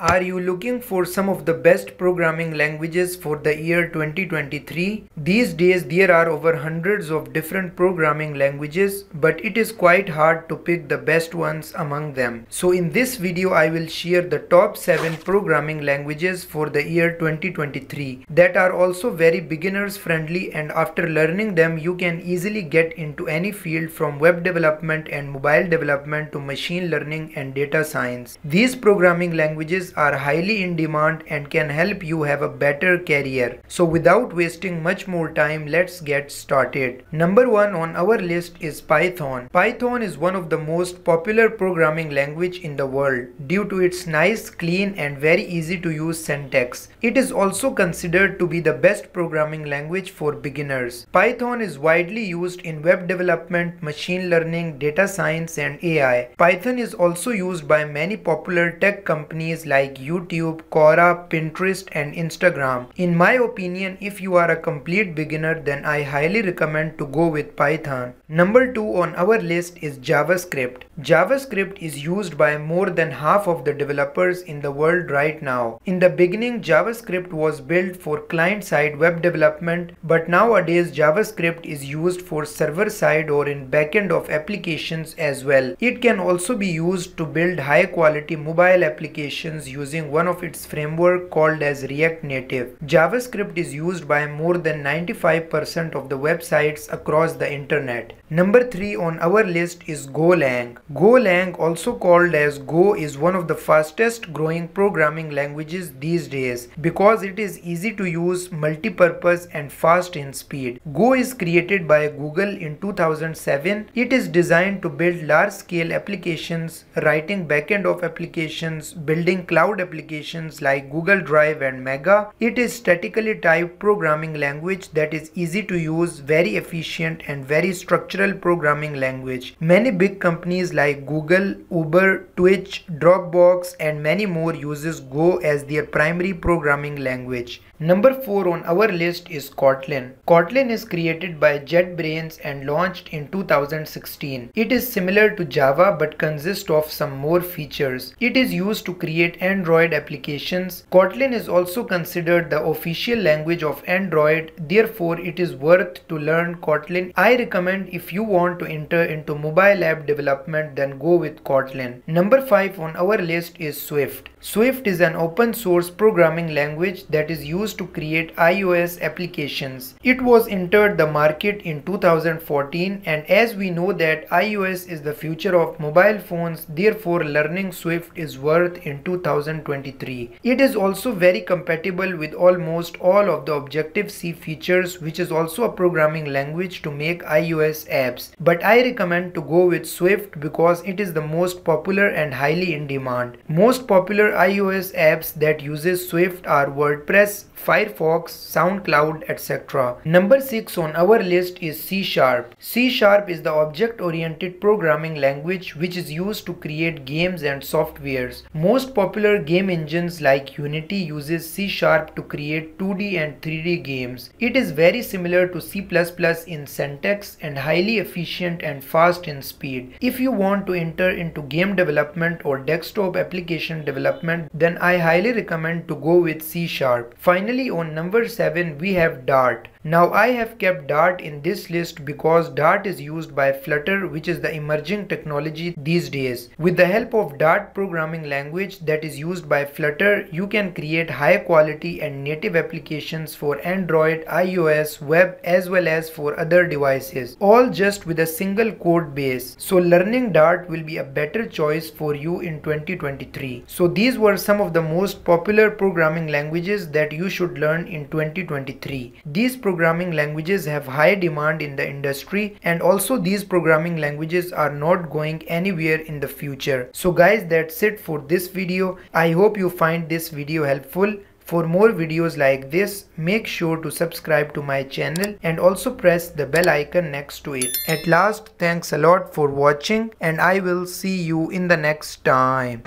Are you looking for some of the best programming languages for the year 2023? These days there are over hundreds of different programming languages, but it is quite hard to pick the best ones among them. So in this video I will share the top 7 programming languages for the year 2023 that are also very beginners friendly, and after learning them you can easily get into any field from web development and mobile development to machine learning and data science. These programming languages are highly in demand and can help you have a better career. So without wasting much more time, let's get started. Number 1 on our list is Python. Python is one of the most popular programming language in the world due to its nice, clean and very easy to use syntax. It is also considered to be the best programming language for beginners. Python is widely used in web development, machine learning, data science and AI. Python is also used by many popular tech companies like YouTube, Quora, Pinterest and Instagram. In my opinion, if you are a complete beginner, then I highly recommend to go with Python. Number 2 on our list is JavaScript. JavaScript is used by more than half of the developers in the world right now. In the beginning, JavaScript was built for client-side web development, but nowadays JavaScript is used for server-side or in back-end of applications as well. It can also be used to build high-quality mobile applications using one of its framework called as React Native. JavaScript is used by more than 95% of the websites across the internet. Number 3 on our list is Golang. Golang, also called as Go, is one of the fastest growing programming languages these days because it is easy to use, multi-purpose and fast in speed. Go is created by Google in 2007. It is designed to build large-scale applications, writing back-end of applications, building cloud applications like Google Drive and Mega. It is statically typed programming language that is easy to use, very efficient and very structural programming language. Many big companies like Google, Uber, Twitch, Dropbox and many more uses Go as their primary programming language. Number 4 on our list is Kotlin. Kotlin is created by JetBrains and launched in 2016. It is similar to Java but consists of some more features. It is used to create Android applications. Kotlin is also considered the official language of Android, therefore it is worth to learn Kotlin. I recommend if you want to enter into mobile app development, then go with Kotlin. Number 5 on our list is Swift. Swift is an open source programming language that is used to create iOS applications. It was entered the market in 2014, and as we know that iOS is the future of mobile phones, therefore learning Swift is worth in 2023. It is also very compatible with almost all of the Objective-C features, which is also a programming language to make iOS apps. But I recommend to go with Swift because it is the most popular and highly in demand. Most popular iOS apps that uses Swift are WordPress, Firefox, SoundCloud, etc. Number 6 on our list is C#. C# is the object-oriented programming language which is used to create games and softwares. Most popular game engines like Unity uses C# to create 2D and 3D games. It is very similar to C++ in syntax and highly efficient and fast in speed. If you want to enter into game development or desktop application development, then I highly recommend to go with C#. Finally, on number 7 we have Dart. Now I have kept Dart in this list because Dart is used by Flutter, which is the emerging technology these days. With the help of Dart programming language that is used by Flutter, you can create high quality and native applications for Android, iOS, web as well as for other devices, all just with a single code base. So learning Dart will be a better choice for you in 2023. So these were some of the most popular programming languages that you should learn in 2023. These programming languages have high demand in the industry, and also these programming languages are not going anywhere in the future. So guys, that's it for this video. I hope you find this video helpful. For more videos like this, make sure to subscribe to my channel and also press the bell icon next to it. At last, thanks a lot for watching, and I will see you in the next time.